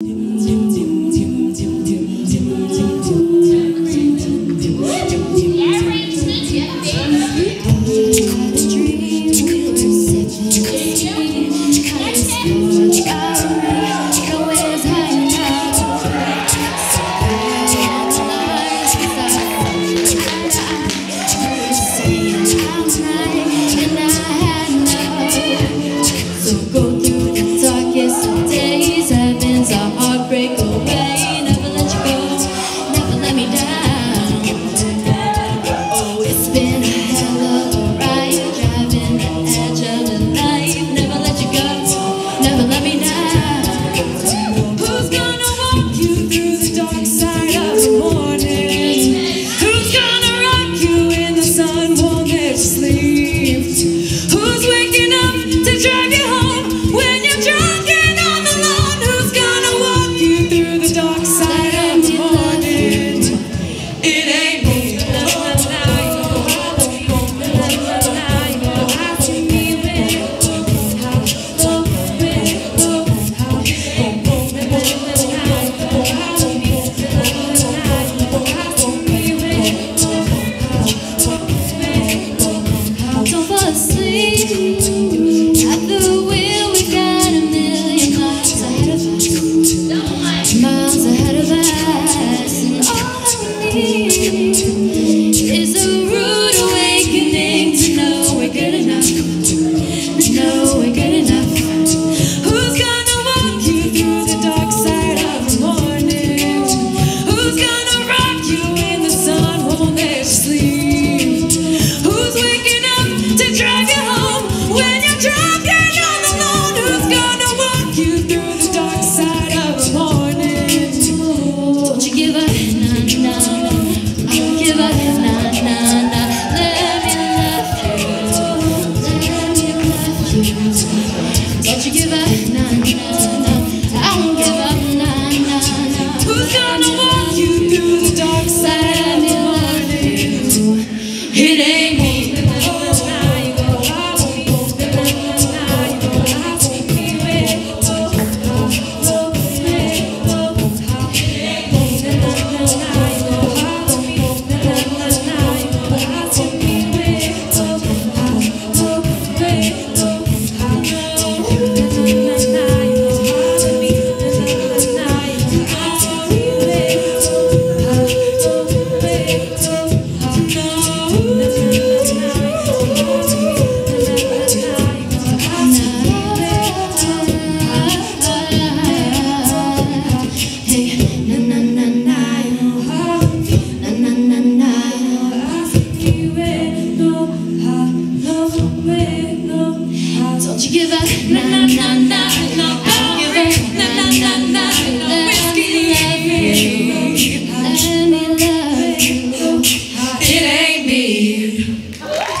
It ain't me.